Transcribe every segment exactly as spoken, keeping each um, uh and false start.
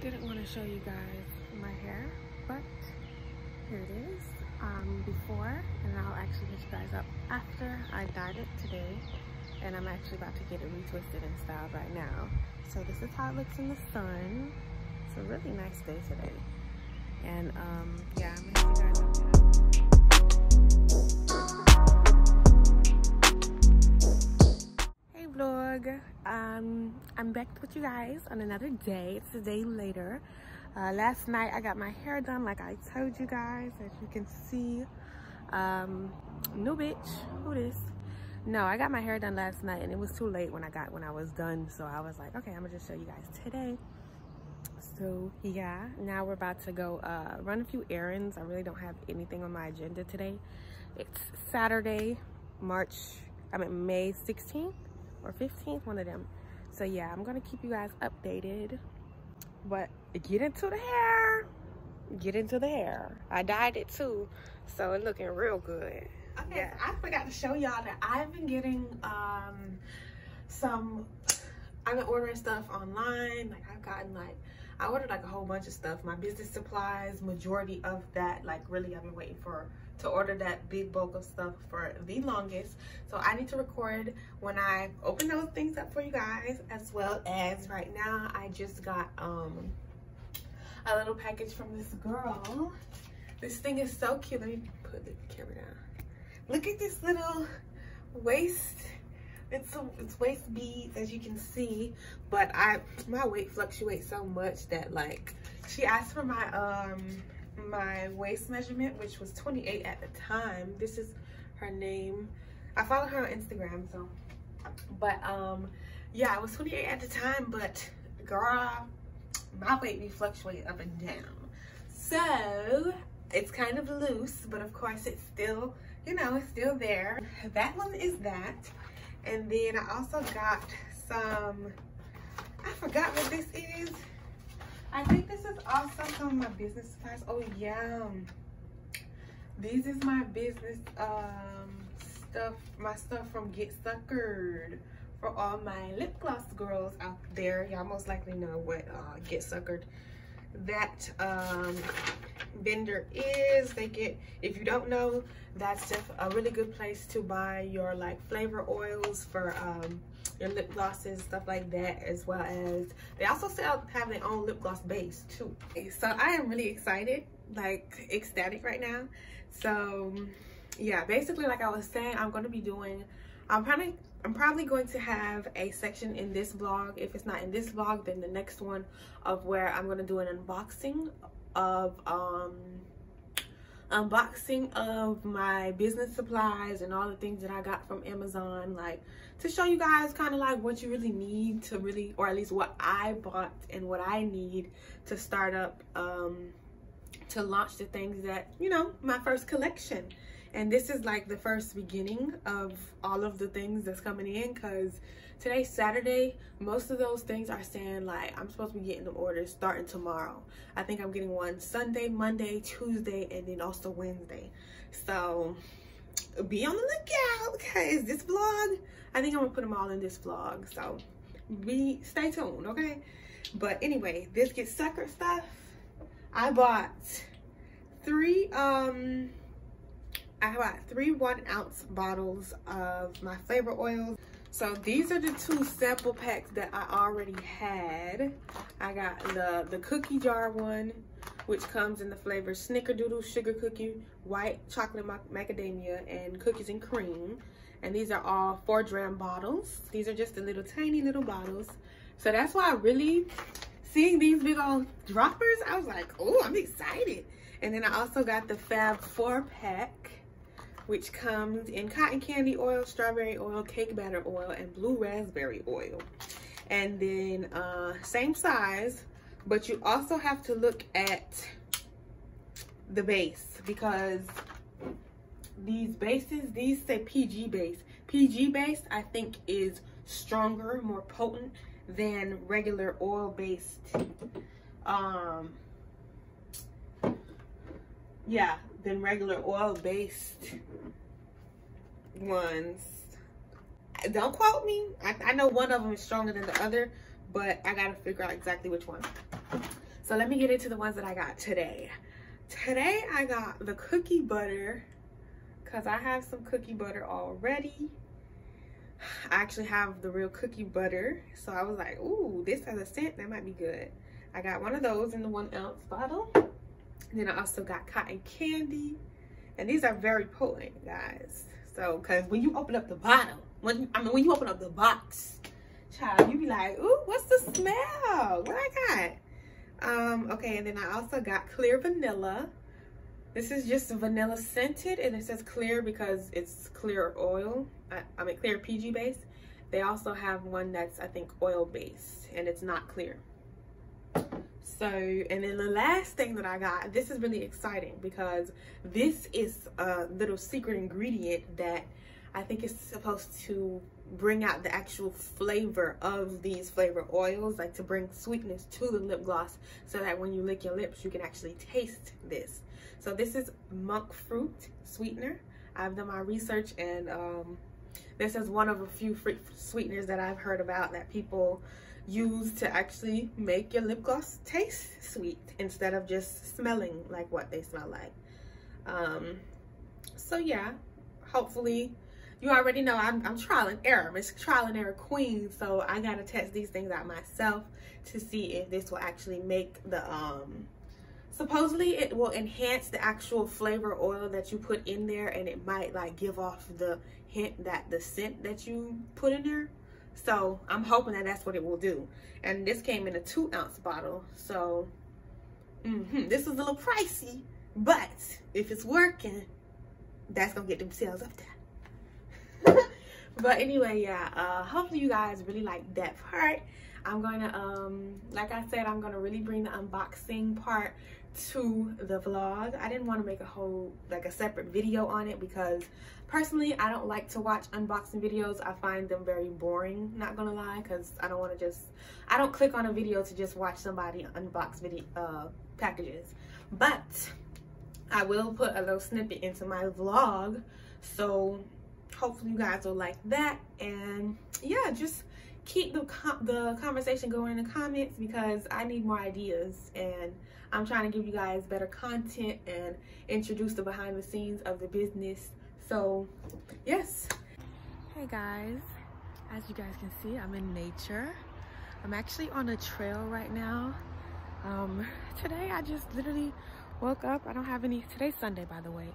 Didn't want to show you guys my hair, but here it is, um, before, and I'll actually hit you guys up after. I dyed it today, and I'm actually about to get it retwisted and styled right now. So this is how it looks in the sun. It's a really nice day today. And um, yeah, I'm gonna hit you guys up. Um, I'm back with you guys on another day. It's a day later. Uh, last night I got my hair done like I told you guys, as you can see. Um, no bitch, who this? No, I got my hair done last night, and it was too late when I got when I was done. So I was like, okay, I'm gonna just show you guys today. So yeah, now we're about to go uh, run a few errands. I really don't have anything on my agenda today. It's Saturday, March. I mean May sixteenth. Or fifteenth, one of them. So yeah, I'm gonna keep you guys updated, but get into the hair. Get into the hair. I dyed it too, so it's looking real good. Okay, yeah. I forgot to show y'all that I've been getting um some I've been ordering stuff online. Like I've gotten like I ordered like a whole bunch of stuff. My business supplies, majority of that, like really I've been waiting for to order that big bulk of stuff for the longest. So I need to record when I open those things up for you guys, as well as right now I just got um a little package from this girl. This thing is so cute. Let me put the camera down. Look at this little waist. It's a, it's waist beads, as you can see, but I my weight fluctuates so much that like she asked for my um my waist measurement, which was twenty-eight at the time. This is her name. I follow her on Instagram, so but um yeah, I was twenty-eight at the time, but girl, my weight be fluctuating up and down, so it's kind of loose, but of course it's still, you know, it's still there. That one is that. And then I also got some, I forgot what this is. I think this is also some of my business supplies. Oh yeah, this is my business um stuff, my stuff from Get Suckered. For all my lip gloss girls out there, y'all most likely know what uh, Get Suckered, that um vendor is. They get, if you don't know, that's just a really good place to buy your like flavor oils for um your lip glosses, stuff like that, as well as they also sell have their own lip gloss base too. So I am really excited, like ecstatic right now. So yeah, basically like I was saying, I'm going to be doing I'm probably I'm probably going to have a section in this vlog. If it's not in this vlog, then the next one, of where I'm going to do an unboxing of um unboxing of my business supplies and all the things that I got from Amazon, like to show you guys kind of like what you really need to really, or at least what I bought and what I need to start up, um to launch the things that, you know, my first collection. And this is like the first beginning of all of the things that's coming in, because today's Saturday. Most of those things are saying like I'm supposed to be getting the orders starting tomorrow. I think I'm getting one Sunday, Monday, Tuesday, and then also Wednesday. So be on the lookout, because this vlog, I think I'm gonna put them all in this vlog. So be stay tuned, okay? But anyway, this Get Suckered stuff. I bought three um I bought three one ounce bottles of my flavor oils. So these are the two sample packs that I already had. I got the, the cookie jar one, which comes in the flavor snickerdoodle, sugar cookie, white chocolate macadamia, and cookies and cream. And these are all four dram bottles. These are just the little tiny little bottles. So that's why I really, seeing these big old droppers, I was like, oh, I'm excited. And then I also got the Fab Four Pack, which comes in cotton candy oil, strawberry oil, cake batter oil, and blue raspberry oil. And then uh, same size, but you also have to look at the base, because these bases, these say P G base. P G base, I think, is stronger, more potent than regular oil-based. Um, yeah. Than regular oil-based ones. Don't quote me. I, I know one of them is stronger than the other, but I gotta figure out exactly which one. So let me get into the ones that I got today. Today I got the cookie butter because I have some cookie butter already. I actually have the real cookie butter. So I was like, ooh, this has a scent, that might be good. I got one of those in the one ounce bottle. And then I also got cotton candy. And these are very potent, guys. So, cause when you open up the bottle, when you, I mean, when you open up the box, child, you be like, ooh, what's the smell? What I got? Um, okay, and then I also got clear vanilla. This is just vanilla scented, and it says clear because it's clear oil. I, I mean, clear P G based. They also have one that's, I think, oil based, and it's not clear. So, and then the last thing that I got, this is really exciting because this is a little secret ingredient that I think is supposed to bring out the actual flavor of these flavor oils, like to bring sweetness to the lip gloss so that when you lick your lips, you can actually taste this. So this is monk fruit sweetener. I've done my research, and um, this is one of a few fruit sweeteners that I've heard about that people use to actually make your lip gloss taste sweet instead of just smelling like what they smell like. Um, so yeah, hopefully, you already know I'm, I'm trial and error. It's trial and error queen, so I gotta test these things out myself to see if this will actually make the, um, supposedly it will enhance the actual flavor oil that you put in there, and it might like give off the hint that the scent that you put in there. So I'm hoping that that's what it will do. And this came in a two ounce bottle. So mm-hmm, this is a little pricey, but if it's working, that's gonna get them sales up there. But anyway, yeah, uh, hopefully you guys really like that part. I'm gonna, um, like I said, I'm gonna really bring the unboxing part to the vlog. I didn't want to make a whole like a separate video on it because personally I don't like to watch unboxing videos. I find them very boring, not gonna lie, because I don't want to just I don't click on a video to just watch somebody unbox video uh packages. But I will put a little snippet into my vlog, so hopefully you guys will like that. And yeah, just keep the, com the conversation going in the comments because I need more ideas, and I'm trying to give you guys better content and introduce the behind the scenes of the business. So yes. Hey guys, as you guys can see, I'm in nature. I'm actually on a trail right now. Um, today I just literally woke up. I don't have any, today's Sunday by the way.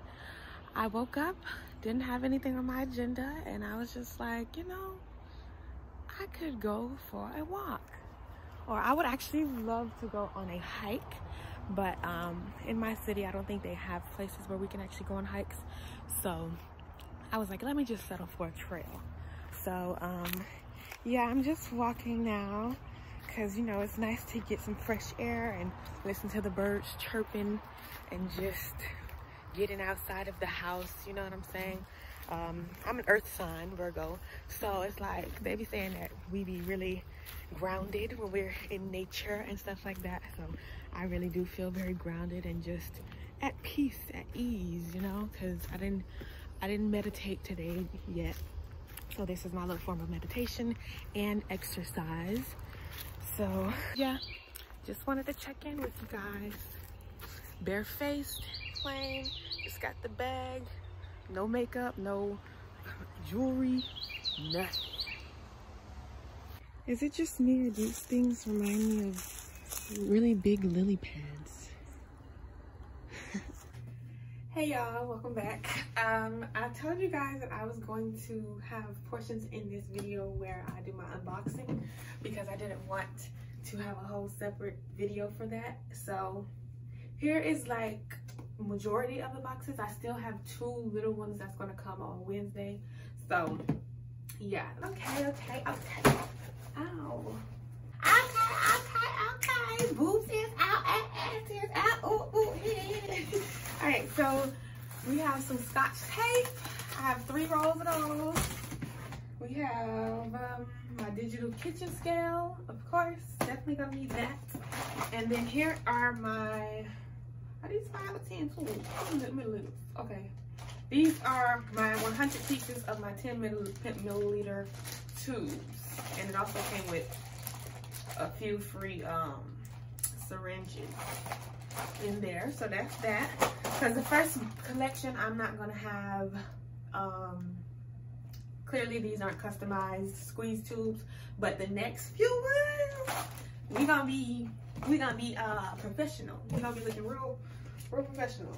I woke up, didn't have anything on my agenda, and I was just like, you know, I could go for a walk, or I would actually love to go on a hike, but um, in my city I don't think they have places where we can actually go on hikes. So I was like, let me just settle for a trail. So um, yeah, I'm just walking now because, you know, it's nice to get some fresh air and listen to the birds chirping and just getting outside of the house, you know what I'm saying? Um, I'm an earth sign, Virgo, so it's like they be saying that we be really grounded when we're in nature and stuff like that. So I really do feel very grounded and just at peace, at ease, you know, because I didn't I didn't meditate today yet. So this is my little form of meditation and exercise. So yeah, just wanted to check in with you guys. Barefaced, plain, just got the bag. No makeup, no jewelry, nothing. Is it just me, or these things remind me of really big lily pads? Hey y'all, welcome back. Um, I told you guys that I was going to have portions in this video where I do my unboxing because I didn't want to have a whole separate video for that. So here is like majority of the boxes. I still have two little ones that's going to come on Wednesday, so yeah. Okay, okay, okay. Ow. Okay, okay, okay. Boobs is out, ass is out. Ooh, ooh, yeah. All right, so we have some scotch tape. I have three rolls of those. We have um, my digital kitchen scale, of course. Definitely gonna need that. And then here are my Are these five or ten tools? Okay. These are my one hundred pieces of my ten milliliter tubes. And it also came with a few free um, syringes in there. So that's that. Because the first collection, I'm not going to have, um, clearly these aren't customized squeeze tubes, but the next few ones, we're going to be, we're going to be uh, professional. We're going to be looking real, real professional.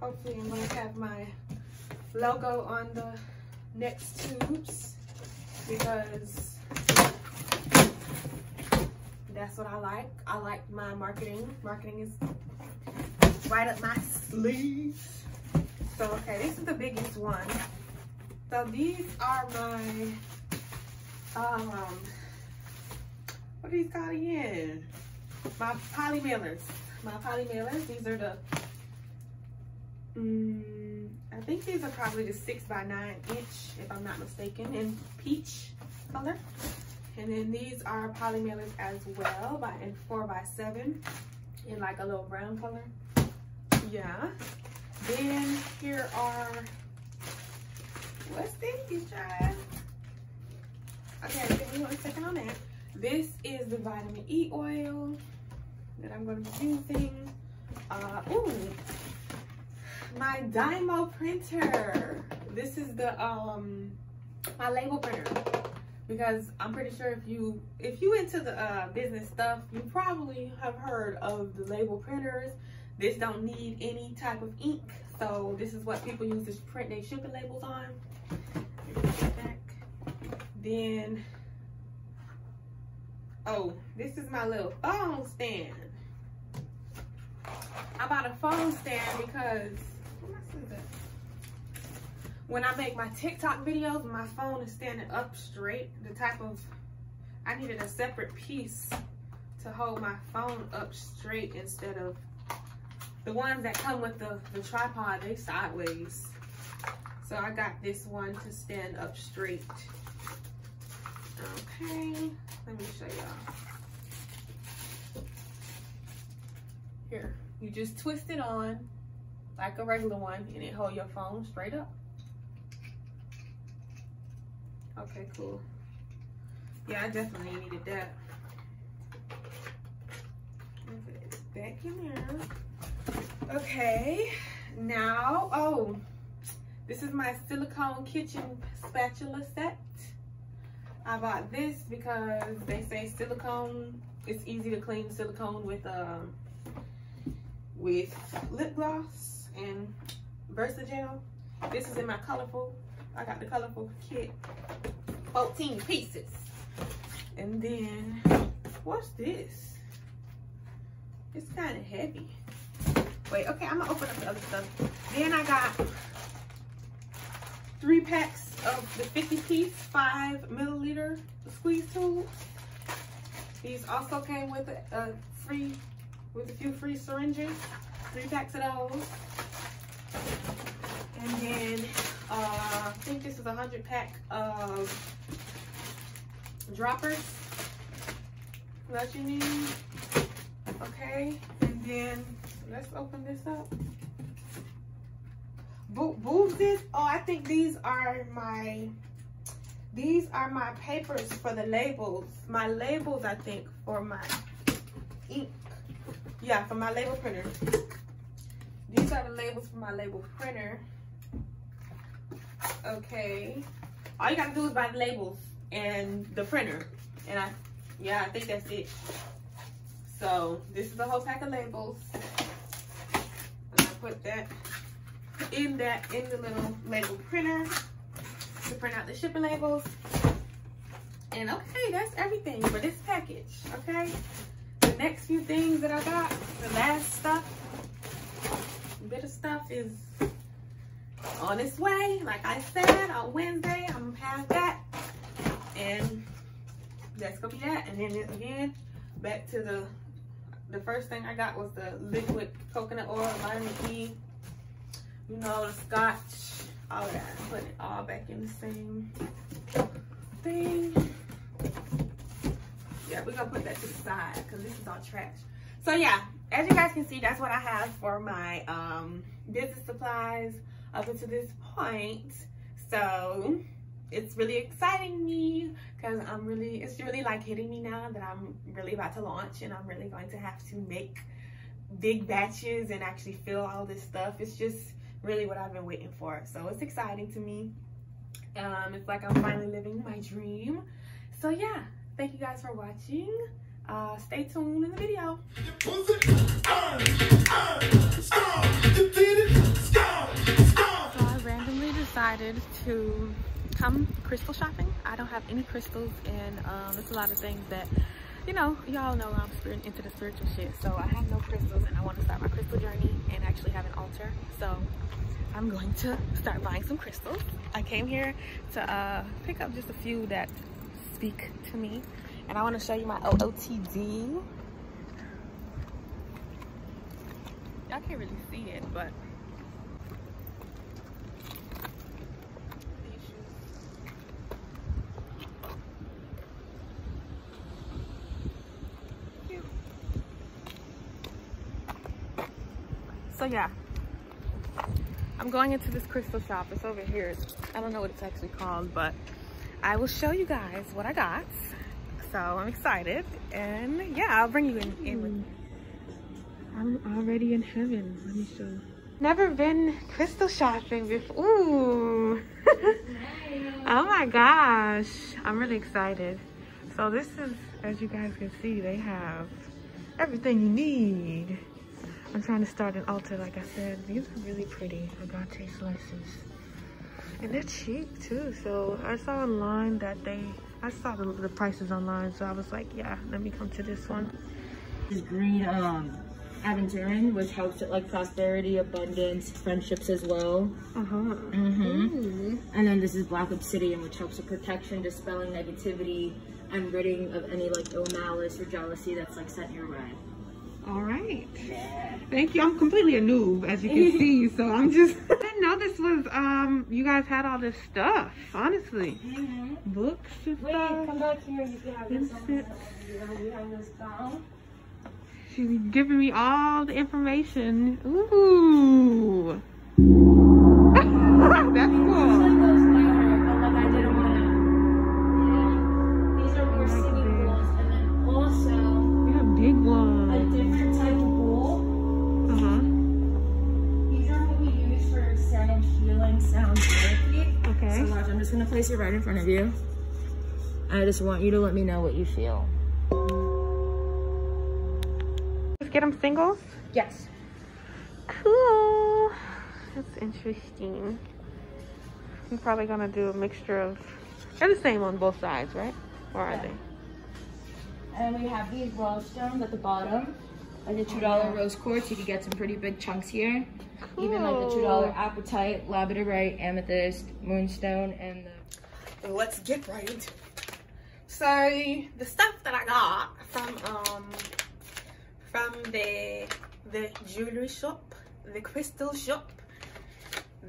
Hopefully I'm going to have my logo on the next tubes, because that's what I like. I like my marketing. Marketing is right up my sleeve. So, okay, this is the biggest one. So these are my, um, what are these called again? My poly mailers. My poly mailers. These are the, um, I think these are probably the six by nine inch, if I'm not mistaken, in peach color. And then these are poly mailers as well, by in four by seven, in like a little brown color. Yeah. Then here are, what's this, child? Okay, I think we want to check on that. This is the vitamin E oil that I'm going to be using. Uh, ooh, my Dymo printer. This is the um my label printer. Because I'm pretty sure if you if you into the uh, business stuff, you probably have heard of the label printers. This don't need any type of ink, so this is what people use to print their shipping labels on. Back. Then, oh, this is my little phone stand. I bought a phone stand because when I make my TikTok videos, my phone is standing up straight. The type of, I needed a separate piece to hold my phone up straight instead of the ones that come with the, the tripod, they sideways. So I got this one to stand up straight. Okay, let me show y'all. Here, you just twist it on like a regular one and it hold your phone straight up. Okay, cool. Yeah, I definitely needed that. It's back in there. Okay, now, oh, this is my silicone kitchen spatula set. I bought this because they say silicone, it's easy to clean silicone with um with lip gloss and VersaGel. This is in my colorful. I got the colorful kit, fourteen pieces. And then, what's this? It's kind of heavy. Wait, okay, I'm gonna open up the other stuff. Then I got three packs of the fifty piece, five milliliter squeeze tubes. These also came with a, a free, with a few free syringes, three packs of those. And then, Uh, I think this is a hundred pack of droppers that you need. Okay, and then let's open this up. Bo boobsies. Oh, I think these are my these are my papers for the labels. My labels, I think, for my ink. Yeah, for my label printer. These are the labels for my label printer. Okay, all you gotta do is buy the labels and the printer, and I, yeah, I think that's it. So this is a whole pack of labels, and I put that in that in the little label printer to print out the shipping labels. And okay, that's everything for this package. Okay, the next few things that I got, the last stuff, bit of stuff is on its way. Like I said, on Wednesday, I'm gonna have that, and that's gonna be that. And then again, back to the the first thing I got was the liquid coconut oil, vitamin E, you know, the scotch, all that. Put it all back in the same thing. Yeah, we're gonna put that to the side because this is all trash. So yeah, as you guys can see, that's what I have for my um business supplies up until this point. So it's really exciting me because I'm really, it's really like hitting me now that I'm really about to launch and I'm really going to have to make big batches and actually fill all this stuff. It's just really what I've been waiting for. So it's exciting to me. Um, it's like I'm finally living my dream. So yeah, thank you guys for watching. Uh, stay tuned in the video. So I randomly decided to come crystal shopping. I don't have any crystals, and um, it's a lot of things that, you know, y'all know I'm spirit into the spiritual shit. So I have no crystals, and I want to start my crystal journey and actually have an altar. So I'm going to start buying some crystals. I came here to uh, pick up just a few that speak to me. And I want to show you my O O T D. Y'all can't really see it, but so yeah, I'm going into this crystal shop. It's over here. I don't know what it's actually called, but I will show you guys what I got. So I'm excited, and yeah, I'll bring you in, in with me. I'm already in heaven. Let me show. Never been crystal shopping before. Ooh. Oh my gosh. I'm really excited. So this is, as you guys can see, they have everything you need. I'm trying to start an altar, like I said. These are really pretty agate slices. And they're cheap too. So I saw online that they, I saw the, the prices online, so I was like, yeah, let me come to this one. This green um, Aventurin, which helps it like prosperity, abundance, friendships as well. Uh-huh. Mm-hmm. And then this is black obsidian, which helps with protection, dispelling negativity, and ridding of any like ill malice or jealousy that's like set your way. All right. Yeah. Thank you. I'm completely a noob, as you can see, so I'm just... I didn't know this was, um, you guys had all this stuff, honestly. Mm-hmm. Books and Wait, stuff. Wait, come back here. You can have this phone. She's giving me all the information. Ooh. That's cool. I'm gonna place it right in front of you. I just want you to let me know what you feel. Just get them singles? Yes. Cool. That's interesting. I'm probably gonna do a mixture of, they're the same on both sides, right? Or are yeah. they? And we have these glowstones at the bottom. Like the two dollar rose quartz, you can get some pretty big chunks here. Cool. Even like the two dollar apatite, labradorite, amethyst, moonstone, and the... Let's get right into it. So the stuff that I got from um from the the jewelry shop, the crystal shop.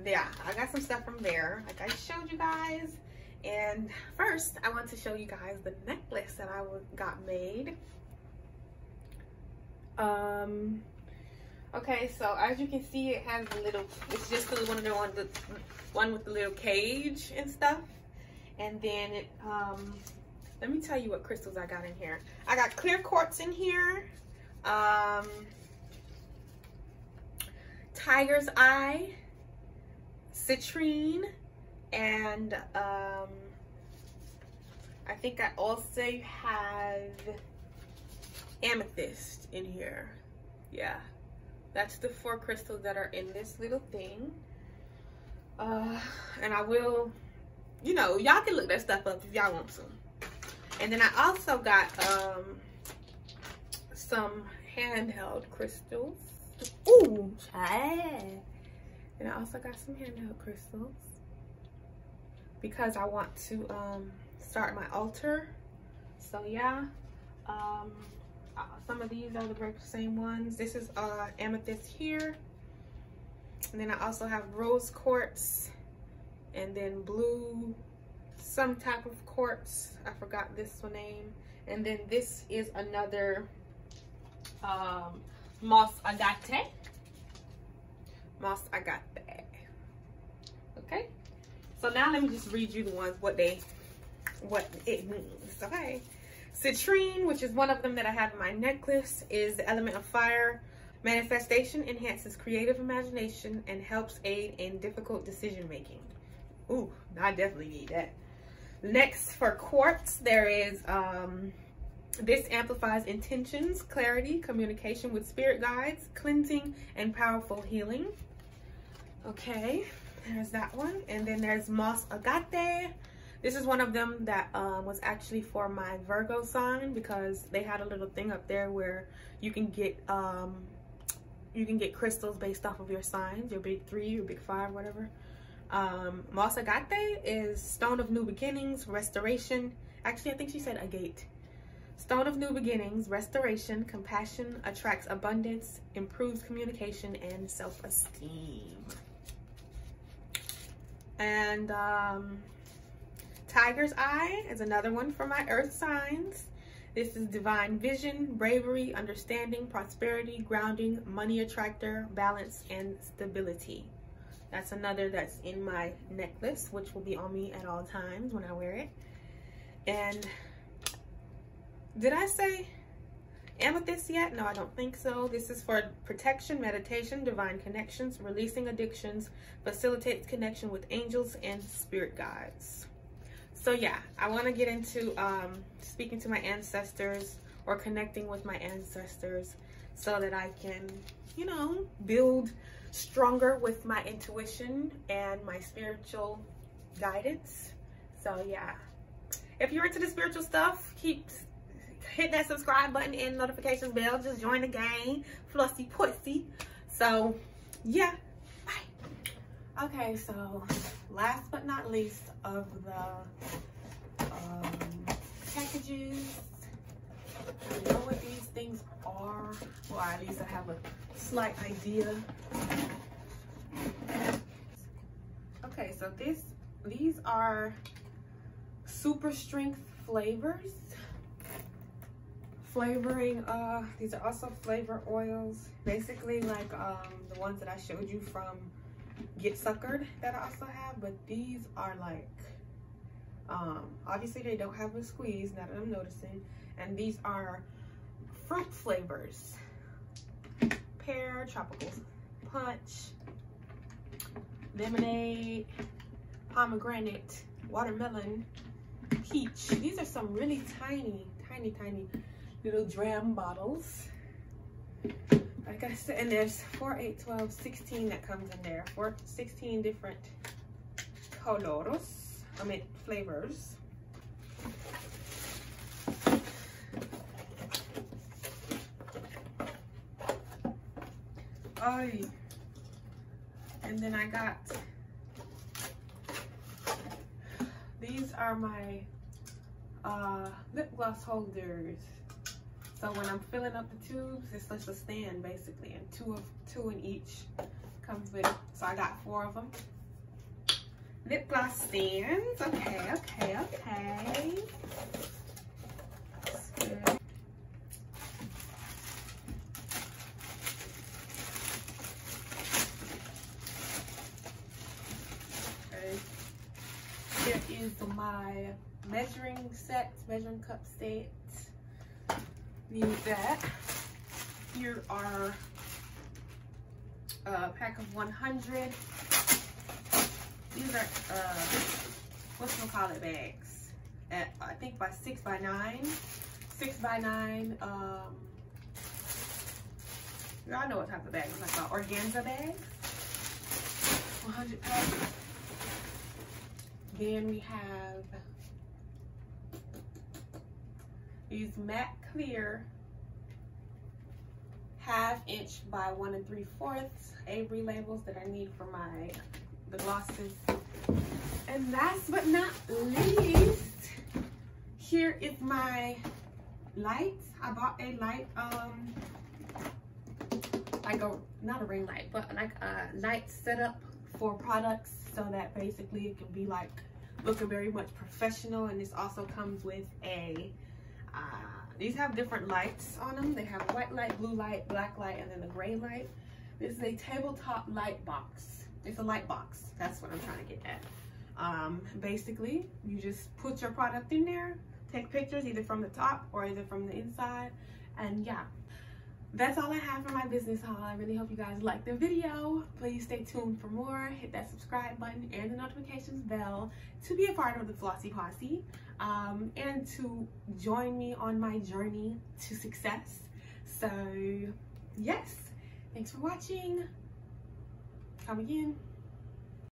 Yeah, I got some stuff from there, like I showed you guys. And first, I want to show you guys the necklace that I got made. Um okay, so as you can see, it has a little, it's just the one of the one the one with the little cage and stuff. And then it um let me tell you what crystals I got in here. I got clear quartz in here, um tiger's eye, citrine, and um I think I also have amethyst in here. Yeah, that's the four crystals that are in this little thing. Uh and I will, you know, y'all can look that stuff up if y'all want some. And then I also got um some handheld crystals. Ooh, child. And I also got some handheld crystals because I want to um start my altar. So yeah, um Uh, some of these are the same ones. This is uh, amethyst here. And then I also have rose quartz and then blue, some type of quartz. I forgot this one name. And then this is another um, moss agate. Moss agate. Okay. So now let me just read you the ones, what they, what it means, okay? Citrine, which is one of them that I have in my necklace, is the element of fire. Manifestation enhances creative imagination and helps aid in difficult decision making. Ooh, I definitely need that. Next, for quartz, there is, um, this amplifies intentions, clarity, communication with spirit guides, cleansing, and powerful healing. Okay, there's that one. And then there's Moss Agate. This is one of them that um, was actually for my Virgo sign, because they had a little thing up there where you can get um, you can get crystals based off of your signs, your big three, your big five, whatever. Um, Moss Agate is stone of new beginnings, restoration. Actually, I think she said agate. Stone of new beginnings, restoration, compassion, attracts abundance, improves communication and self-esteem. And um, Tiger's Eye is another one for my earth signs. This is divine vision, bravery, understanding, prosperity, grounding, money attractor, balance, and stability. That's another that's in my necklace, which will be on me at all times when I wear it. And did I say amethyst yet? No, I don't think so. This is for protection, meditation, divine connections, releasing addictions, facilitates connection with angels and spirit guides. So yeah, I want to get into um, speaking to my ancestors or connecting with my ancestors so that I can, you know, build stronger with my intuition and my spiritual guidance. So yeah, if you're into the spiritual stuff, keep hit that subscribe button and notifications bell. Just join the gang, Flossy Pussy. So yeah, bye. Okay, so last but not least of the um, packages, I know what these things are, or at least I have a slight idea. Okay, so this these are super strength flavors. Flavoring, uh, these are also flavor oils, basically like um, the ones that I showed you from Get Suckered that I also have, but these are like, um, obviously they don't have a squeeze now that I'm noticing, and these are fruit flavors, pear, tropical punch, lemonade, pomegranate, watermelon, peach. These are some really tiny, tiny, tiny little dram bottles, like I said, and there's four, eight, twelve, sixteen that comes in there, four, sixteen different coloros, I mean flavors. Ay. And then I got, these are my uh, lip gloss holders. So when I'm filling up the tubes, it's just a stand basically, and two of two in each comes with. So I got four of them. Lip gloss stands. Okay, okay, okay. That's good. Okay. Here is my measuring set, measuring cup set. Need that. Here are a pack of one hundred. These are uh, whatchamacallit bags. At, I think by six by nine, six by nine. Um, y'all know what type of bag I'm talking about. Organza bags. one hundred packs. Then we have these matte clear half inch by one and three fourths Avery labels that I need for my the glosses. And last but not least, here is my light. I bought a light, um, like a not a ring light, but like a light setup for products, so that basically it can be like looking very much professional. And this also comes with a. Uh, these have different lights on them. They have white light, blue light, black light, and then the gray light. This is a tabletop light box. It's a light box. That's what I'm trying to get at. Um, basically, you just put your product in there, take pictures either from the top or either from the inside, and yeah. That's all I have for my business haul. I really hope you guys liked the video. Please stay tuned for more. Hit that subscribe button and the notifications bell to be a part of the Flossy Posse um, and to join me on my journey to success. So yes, thanks for watching. Come again.